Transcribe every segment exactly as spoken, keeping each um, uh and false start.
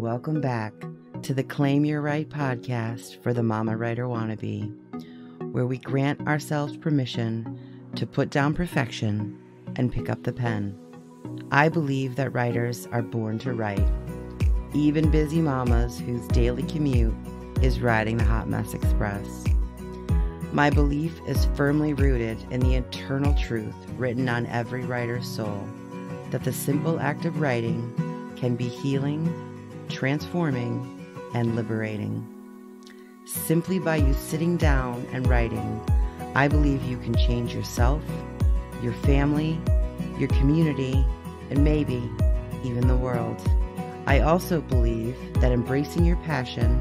Welcome back to the Claim Your Write podcast for the Mama Writer Wannabe, where we grant ourselves permission to put down perfection and pick up the pen. I believe that writers are born to write, even busy mamas whose daily commute is riding the Hot Mess Express. My belief is firmly rooted in the internal truth written on every writer's soul, that the simple act of writing can be healing, transforming, and liberating. Simply by you sitting down and writing, I believe you can change yourself, your family, your community, and maybe even the world. I also believe that embracing your passion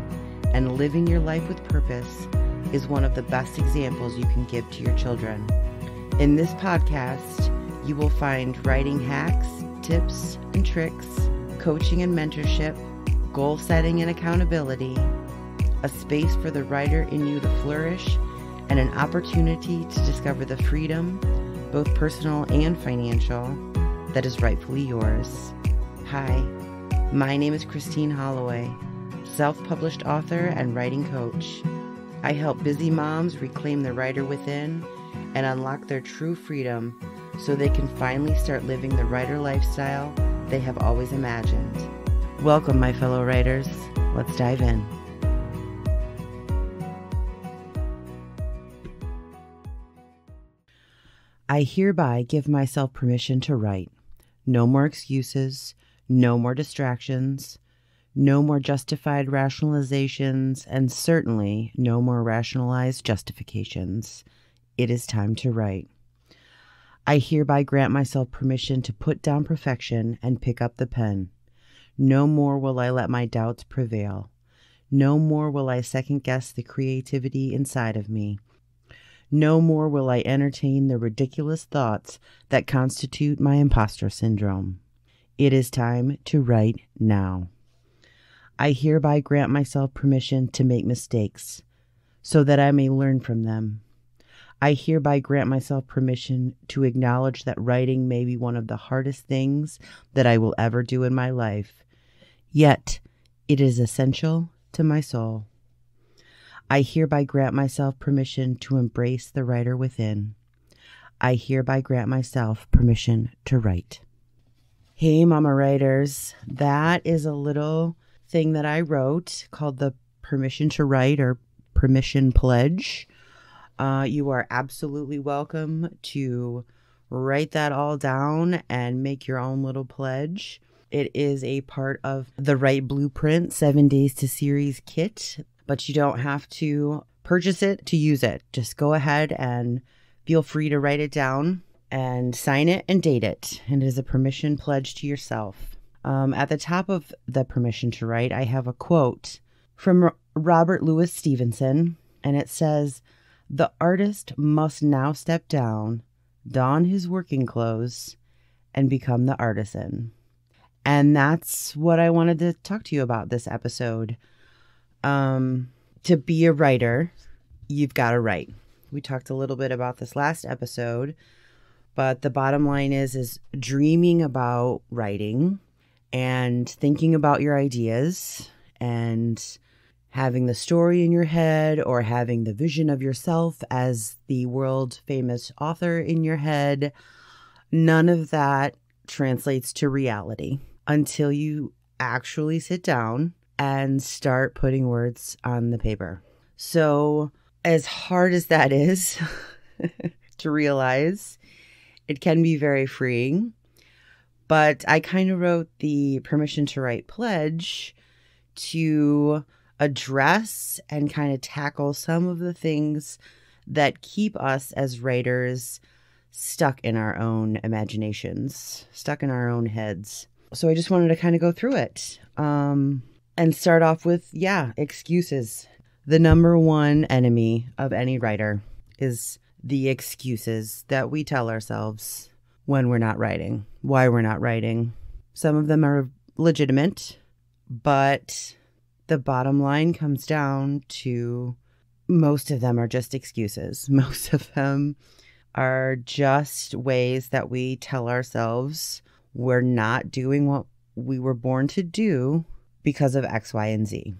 and living your life with purpose is one of the best examples you can give to your children. In this podcast, you will find writing hacks, tips and tricks, coaching and mentorship, goal setting and accountability, a space for the writer in you to flourish, and an opportunity to discover the freedom, both personal and financial, that is rightfully yours. Hi, my name is Kristene Holloway, self-published author and writing coach. I help busy moms reclaim the writer within and unlock their true freedom so they can finally start living the writer lifestyle they have always imagined. Welcome, my fellow writers. Let's dive in. I hereby give myself permission to write. No more excuses, no more distractions, no more justified rationalizations, and certainly no more rationalized justifications. It is time to write. I hereby grant myself permission to put down perfection and pick up the pen. No more will I let my doubts prevail. No more will I second-guess the creativity inside of me. No more will I entertain the ridiculous thoughts that constitute my imposter syndrome. It is time to write now. I hereby grant myself permission to make mistakes so that I may learn from them. I hereby grant myself permission to acknowledge that writing may be one of the hardest things that I will ever do in my life, yet it is essential to my soul. I hereby grant myself permission to embrace the writer within. I hereby grant myself permission to write. Hey, Mama Writers. That is a little thing that I wrote called the Permission to Write or Permission Pledge. Uh, you are absolutely welcome to write that all down and make your own little pledge. It is a part of the Write Blueprint Seven Days to Series kit, but you don't have to purchase it to use it. Just go ahead and feel free to write it down and sign it and date it. And it is a permission pledge to yourself. Um, at the top of the Permission to Write, I have a quote from Robert Louis Stevenson, and it says, "The artist must now step down, don his working clothes, and become the artisan." And that's what I wanted to talk to you about this episode. Um, to be a writer, you've got to write. We talked a little bit about this last episode, but the bottom line is, is dreaming about writing and thinking about your ideas and having the story in your head or having the vision of yourself as the world famous author in your head. None of that translates to reality until you actually sit down and start putting words on the paper. So as hard as that is to realize, it can be very freeing. But I kind of wrote the Permission to Write pledge to address and kind of tackle some of the things that keep us as writers stuck in our own imaginations, stuck in our own heads. So I just wanted to kind of go through it um, and start off with, yeah, excuses. The number one enemy of any writer is the excuses that we tell ourselves when we're not writing, why we're not writing. Some of them are legitimate, but the bottom line comes down to most of them are just excuses. Most of them are just ways that we tell ourselves we're not doing what we were born to do because of X, Y, and Z.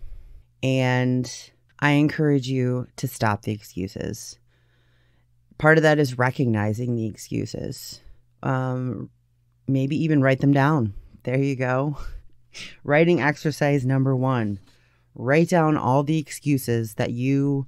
And I encourage you to stop the excuses. Part of that is recognizing the excuses. Um, maybe even write them down. There you go. Writing exercise number one. Write down all the excuses that you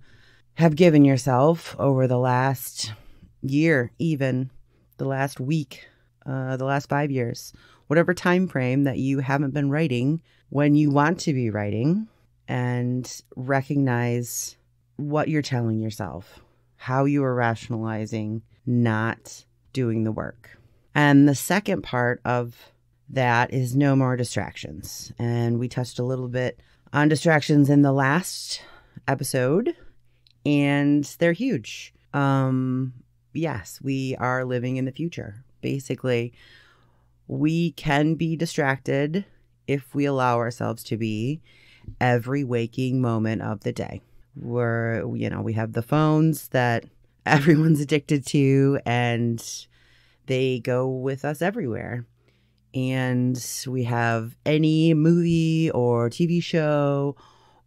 have given yourself over the last year, even the last week, uh, the last five years, whatever time frame that you haven't been writing when you want to be writing, and recognize what you're telling yourself, how you are rationalizing not doing the work. And the second part of that is no more distractions. And we touched a little bit on distractions in the last episode, and they're huge. Um, yes, we are living in the future. Basically, we can be distracted if we allow ourselves to be every waking moment of the day. We're, you know, we have the phones that everyone's addicted to, and they go with us everywhere. And we have any movie or T V show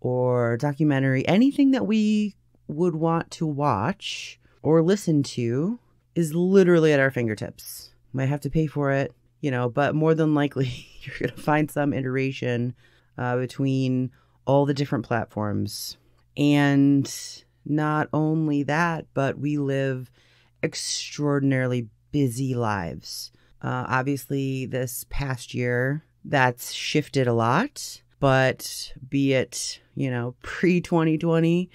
or documentary, anything that we would want to watch or listen to is literally at our fingertips. Might have to pay for it, you know, but more than likely you're going to find some iteration uh, between all the different platforms. And not only that, but we live extraordinarily busy lives. Uh, obviously, this past year, that's shifted a lot, but be it, you know, pre twenty twenty,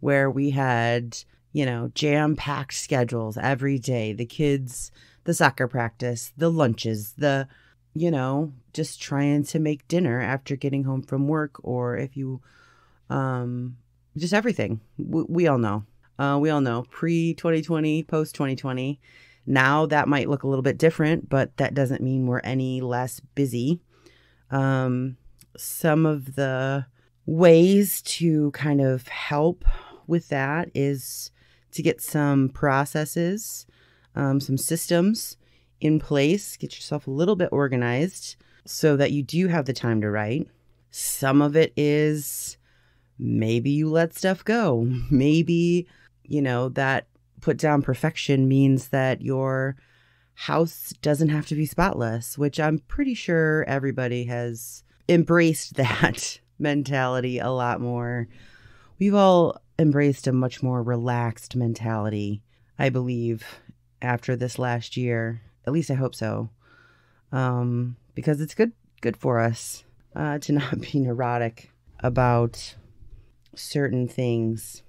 where we had, you know, jam-packed schedules every day, the kids, the soccer practice, the lunches, the, you know, just trying to make dinner after getting home from work, or if you, um, just everything. We, we all know. Uh, we all know. Pre twenty twenty, post twenty twenty. Now that might look a little bit different, but that doesn't mean we're any less busy. Um, some of the ways to kind of help with that is to get some processes, um, some systems in place, get yourself a little bit organized so that you do have the time to write. Some of it is maybe you let stuff go. Maybe, you know, that put down perfection means that your house doesn't have to be spotless, which I'm pretty sure everybody has embraced that mentality a lot more. We've all embraced a much more relaxed mentality, I believe, after this last year. At least I hope so, um, because it's good, good for us uh, to not be neurotic about certain things.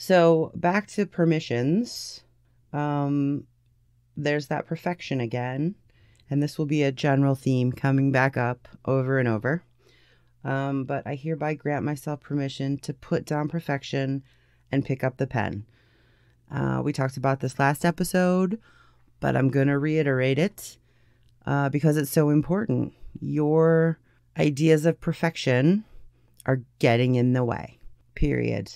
So back to permissions, um, there's that perfection again, and this will be a general theme coming back up over and over. Um, but I hereby grant myself permission to put down perfection and pick up the pen. Uh, we talked about this last episode, but I'm going to reiterate it uh, because it's so important. Your ideas of perfection are getting in the way, period.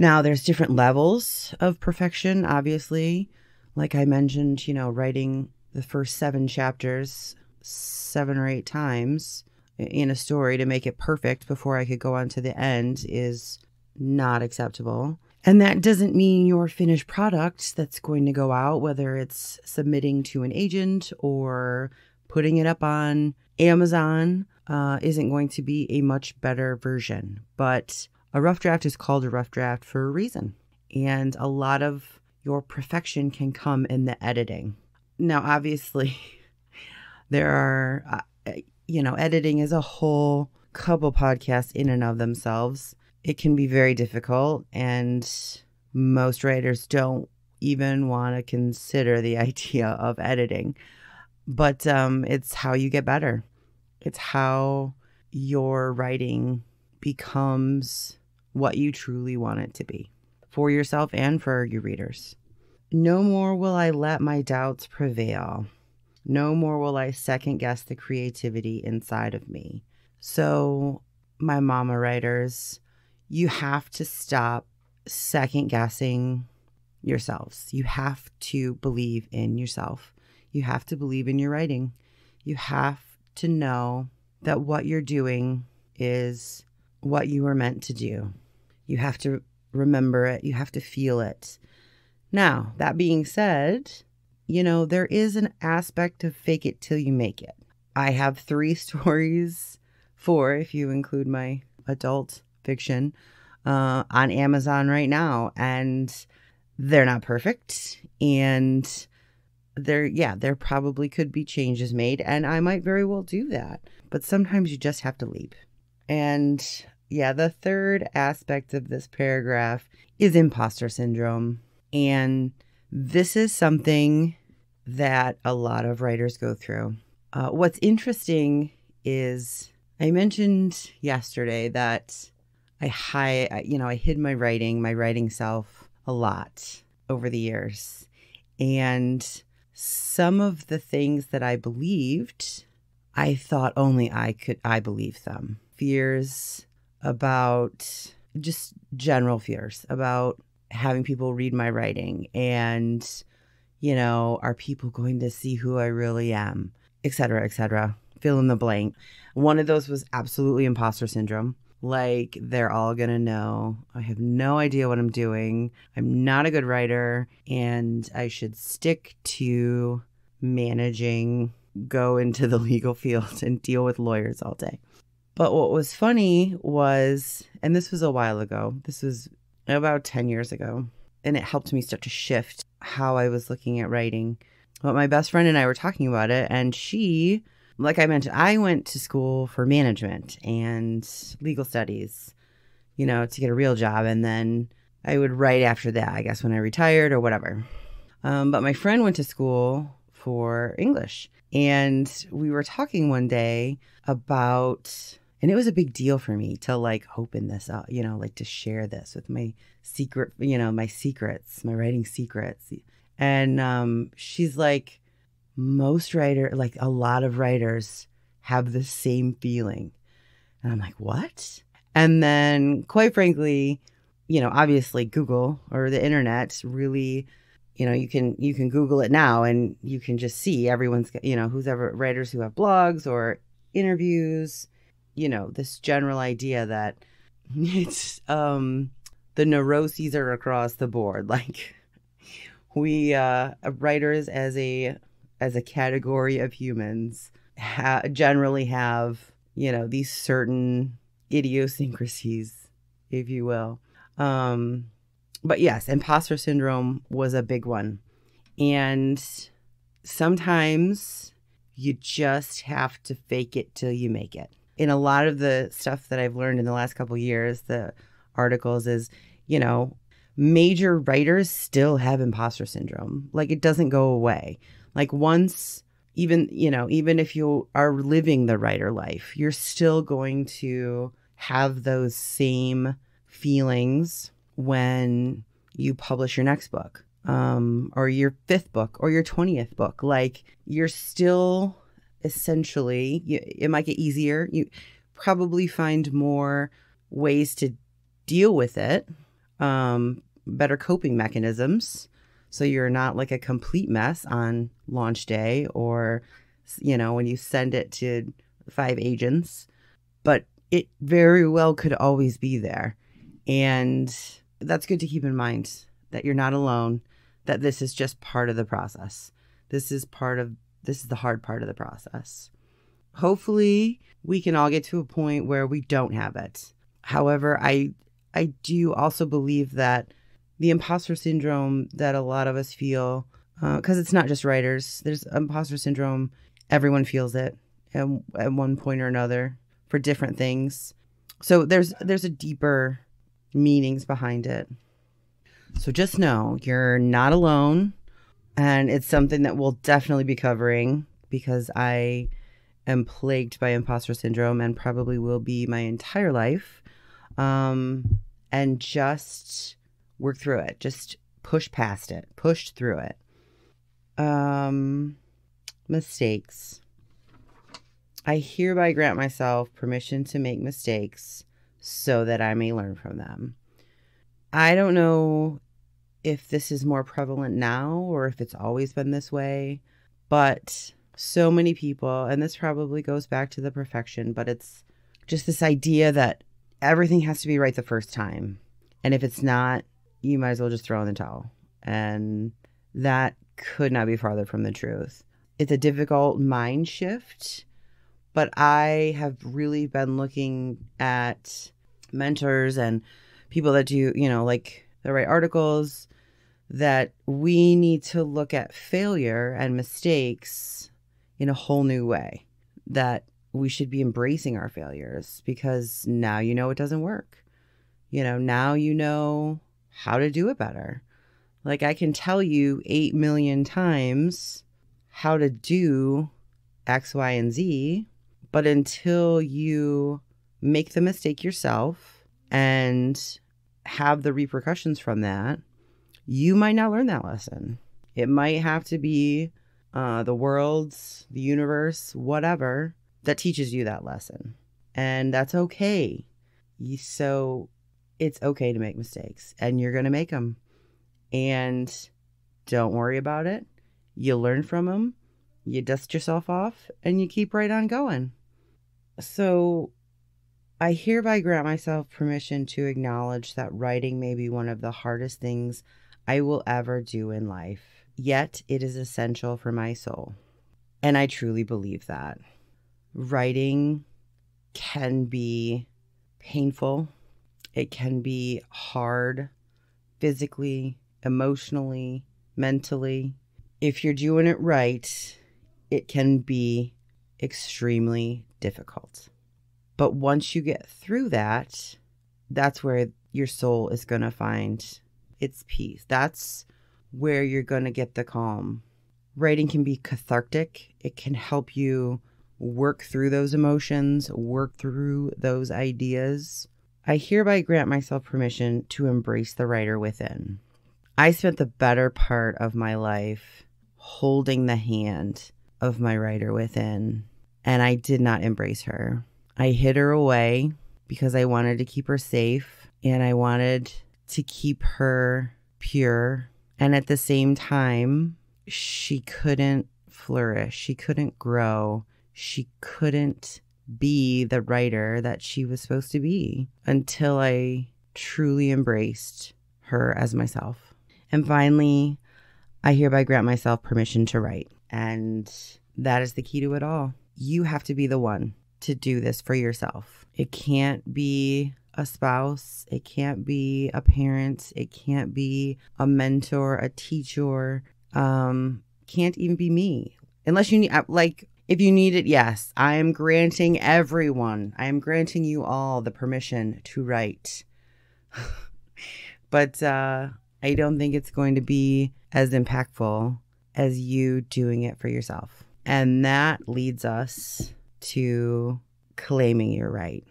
Now, there's different levels of perfection, obviously. Like I mentioned, you know, writing the first seven chapters seven or eight times in a story to make it perfect before I could go on to the end is not acceptable. And that doesn't mean your finished product that's going to go out, whether it's submitting to an agent or putting it up on Amazon, Uh, isn't going to be a much better version. But a rough draft is called a rough draft for a reason. And a lot of your perfection can come in the editing. Now, obviously, there are, uh, you know, editing is a whole couple podcasts in and of themselves. It can be very difficult, and most writers don't even want to consider the idea of editing. But um, it's how you get better. It's how your writing becomes what you truly want it to be for yourself and for your readers. No more will I let my doubts prevail. No more will I second guess the creativity inside of me. So, my mama writers, you have to stop second guessing yourselves. You have to believe in yourself. You have to believe in your writing. You have to know that what you're doing is what you were meant to do. You have to remember it. You have to feel it. Now, that being said, you know, there is an aspect of fake it till you make it. I have three stories, four if you include my adult fiction, uh, on Amazon right now. And they're not perfect. And there, yeah, there probably could be changes made. And I might very well do that. But sometimes you just have to leap. And yeah, the third aspect of this paragraph is imposter syndrome. And this is something that a lot of writers go through. Uh, what's interesting is I mentioned yesterday that I hide, you know, I hid my writing, my writing self a lot over the years. And some of the things that I believed, I thought only I could, I believe them. Fears about, just general fears about having people read my writing and, you know, are people going to see who I really am, et cetera, et cetera. Fill in the blank. One of those was absolutely imposter syndrome. Like, they're all going to know. I have no idea what I'm doing. I'm not a good writer, and I should stick to managing, go into the legal field and deal with lawyers all day. But what was funny was, and this was a while ago, this was about ten years ago, and it helped me start to shift how I was looking at writing. But my best friend and I were talking about it, and she, like I mentioned, I went to school for management and legal studies, you know, to get a real job. And then I would write after that, I guess, when I retired or whatever. Um, but my friend went to school for English, and we were talking one day about... And it was a big deal for me to like open this up, you know, like to share this with my secret, you know, my secrets, my writing secrets. And um, she's like, most writer, like a lot of writers have the same feeling. And I'm like, what? And then quite frankly, you know, obviously Google or the internet really, you know, you can, you can Google it now and you can just see everyone's, you know, who's ever writers who have blogs or interviews. You know, this general idea that it's um, the neuroses are across the board. Like we uh, writers as a as a category of humans ha generally have, you know, these certain idiosyncrasies, if you will. Um, but yes, imposter syndrome was a big one. And sometimes you just have to fake it till you make it. In a lot of the stuff that I've learned in the last couple of years, the articles is, you know, major writers still have imposter syndrome. Like it doesn't go away. Like once even, you know, even if you are living the writer life, you're still going to have those same feelings when you publish your next book um, or your fifth book or your twentieth book. Like you're still... Essentially, you, it might get easier. You probably find more ways to deal with it, um, better coping mechanisms. So you're not like a complete mess on launch day or, you know, when you send it to five agents. But it very well could always be there. And that's good to keep in mind that you're not alone, that this is just part of the process. This is part of This is the hard part of the process. Hopefully, we can all get to a point where we don't have it. However, I I do also believe that the imposter syndrome that a lot of us feel, because uh, it's not just writers, there's imposter syndrome. Everyone feels it at, at one point or another for different things. So there's there's a deeper meanings behind it. So just know you're not alone. And it's something that we'll definitely be covering because I am plagued by imposter syndrome and probably will be my entire life. Um, and just work through it. Just push past it. Push through it. Um, mistakes. I hereby grant myself permission to make mistakes so that I may learn from them. I don't know if this is more prevalent now or if it's always been this way, but so many people, and this probably goes back to the perfection, but it's just this idea that everything has to be right the first time. And if it's not, you might as well just throw in the towel. And that could not be farther from the truth. It's a difficult mind shift, but I have really been looking at mentors and people that do, you know, like the right articles, that we need to look at failure and mistakes in a whole new way, that we should be embracing our failures, because now you know it doesn't work. You know, now you know how to do it better. Like, I can tell you eight million times how to do X, Y, and Z, but until you make the mistake yourself and have the repercussions from that, you might not learn that lesson. It might have to be uh, the world, the universe, whatever, that teaches you that lesson. And that's okay. So it's okay to make mistakes, and you're going to make them. And don't worry about it. You learn from them, you dust yourself off, and you keep right on going. So I hereby grant myself permission to acknowledge that writing may be one of the hardest things I will ever do in life, yet it is essential for my soul. And I truly believe that. Writing can be painful. It can be hard physically, emotionally, mentally. If you're doing it right, it can be extremely difficult. But once you get through that, that's where your soul is going to find its peace. That's where you're going to get the calm. Writing can be cathartic. It can help you work through those emotions, work through those ideas. I hereby grant myself permission to embrace the writer within. I spent the better part of my life holding the hand of my writer within, and I did not embrace her. I hid her away because I wanted to keep her safe, and I wanted to keep her pure. And at the same time, she couldn't flourish. She couldn't grow. She couldn't be the writer that she was supposed to be until I truly embraced her as myself. And finally, I hereby grant myself permission to write. And that is the key to it all. You have to be the one to do this for yourself. It can't be a spouse. It can't be a parent. It can't be a mentor, a teacher. Um, can't even be me. Unless you need, like, if you need it, yes. I am granting everyone, I am granting you all the permission to write. But uh, I don't think it's going to be as impactful as you doing it for yourself. And that leads us to claiming your right.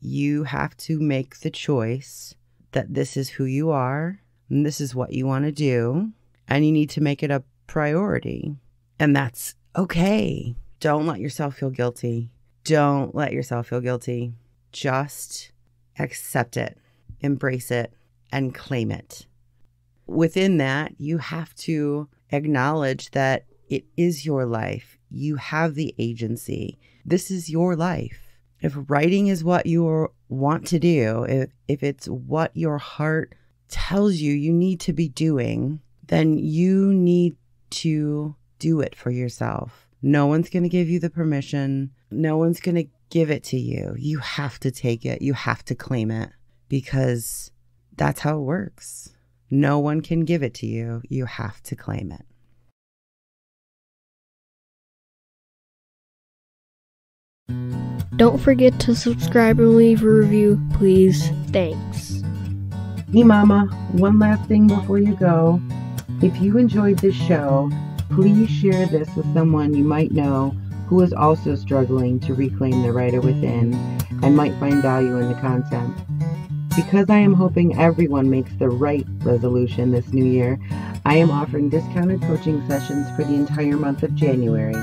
You have to make the choice that this is who you are, and this is what you want to do, and you need to make it a priority. And that's okay. Don't let yourself feel guilty. Don't let yourself feel guilty. Just accept it, embrace it, and claim it. Within that, you have to acknowledge that it is your life. You have the agency. This is your life. If writing is what you want to do, if, if it's what your heart tells you you need to be doing, then you need to do it for yourself. No one's going to give you the permission. No one's going to give it to you. You have to take it. You have to claim it, because that's how it works. No one can give it to you. You have to claim it. Don't forget to subscribe and leave a review, please. Thanks. Hey Mama, one last thing before you go. If you enjoyed this show, please share this with someone you might know who is also struggling to reclaim the writer within and might find value in the content. Because I am hoping everyone makes the right resolution this new year, I am offering discounted coaching sessions for the entire month of January.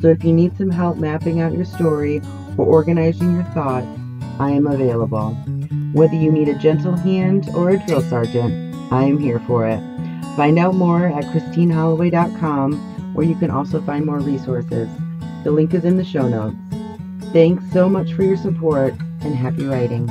So if you need some help mapping out your story or organizing your thoughts, I am available. Whether you need a gentle hand or a drill sergeant, I am here for it. Find out more at Kristene Holloway dot com, where you can also find more resources. The link is in the show notes. Thanks so much for your support, and happy writing.